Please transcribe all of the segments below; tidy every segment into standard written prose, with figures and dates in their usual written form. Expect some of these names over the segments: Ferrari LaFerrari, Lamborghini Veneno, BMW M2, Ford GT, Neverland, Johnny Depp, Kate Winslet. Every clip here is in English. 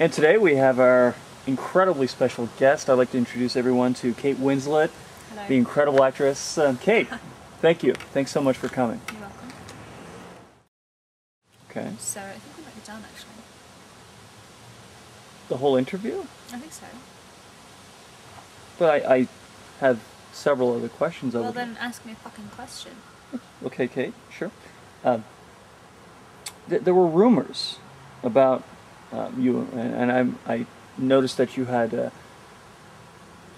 And today we have our incredibly special guest. I'd like to introduce everyone to Kate Winslet, hello, the incredible actress. Kate, thank you. Thanks so much for coming. You're welcome. Okay. So I think we might be done, actually. The whole interview? I think so. But I have several other questions. Well, then ask me a fucking question. Okay, Kate, sure. There were rumors about you, and I noticed that you had an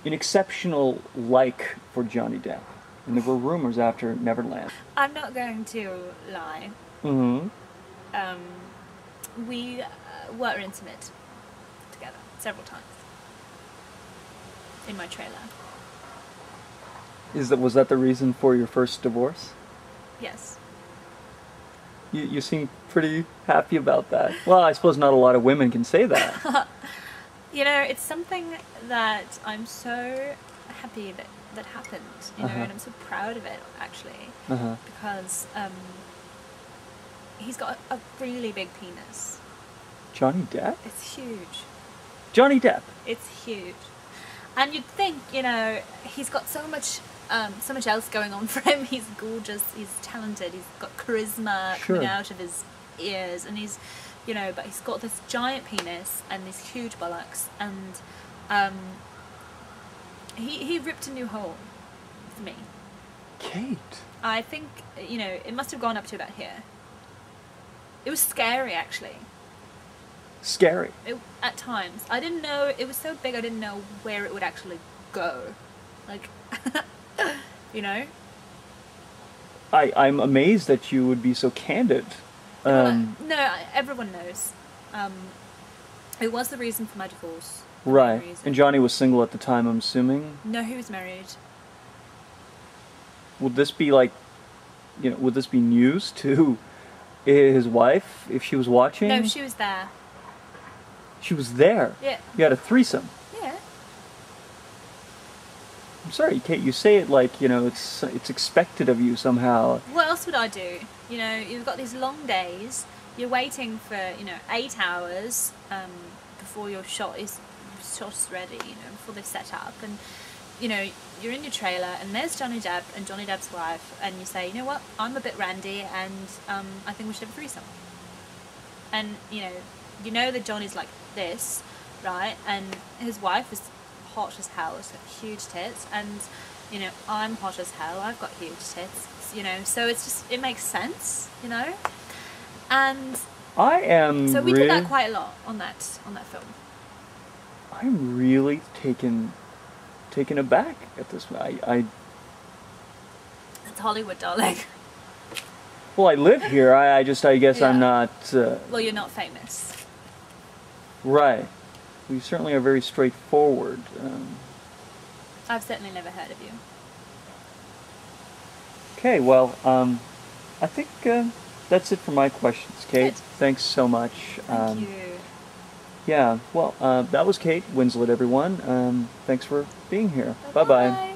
exceptional like for Johnny Depp. And there were rumors after Neverland. I'm not going to lie. Mm-hmm. We were intimate together several times in my trailer. Was that the reason for your first divorce? Yes. You seem pretty happy about that. Well, I suppose not a lot of women can say that. You know, it's something that I'm so happy that happened, you know, and I'm so proud of it, actually, because he's got a really big penis. Johnny Depp? It's huge. Johnny Depp? It's huge. And you'd think, you know, he's got so much else going on for him. He's gorgeous, he's talented, he's got charisma coming out of his ears, and he's, you know, but he's got this giant penis and these huge buttocks, and he ripped a new hole for me. Kate? I think, you know, it must have gone up to about here. It was scary, actually. Scary? At times. I didn't know, it was so big I didn't know where it would actually go. Like, you know? I'm amazed that you would be so candid. No, everyone knows. It was the reason for my divorce. Right. And Johnny was single at the time, I'm assuming? No, he was married. Would this be like, you know, would this be news to his wife if she was watching? No, she was there. She was there? Yeah. You had a threesome? Yeah. I'm sorry, Kate, you say it like, you know, it's expected of you somehow. What else would I do? You know, you've got these long days, you're waiting for, you know, 8 hours before your shot's ready, you know, before they've set up, and, you know, you're in your trailer and there's Johnny Depp and Johnny Depp's wife, and you say, you know what, I'm a bit randy and I think we should have a threesome. And, you know that Johnny's like this, right, and his wife is hot as hell, she's got huge tits, and, you know, I'm hot as hell, I've got huge tits, you know, so it's just, it makes sense, you know, and so we did that quite a lot on that film. I'm really taken aback at this. It's Hollywood, darling. Well, I live here. I guess, yeah. I'm not. Well, you're not famous. Right. We certainly are very straightforward. I've certainly never heard of you. Okay. Well, I think that's it for my questions, Kate. Good. Thanks so much. Thank you. Yeah, well, that was Kate Winslet, everyone. Thanks for being here. Bye-bye.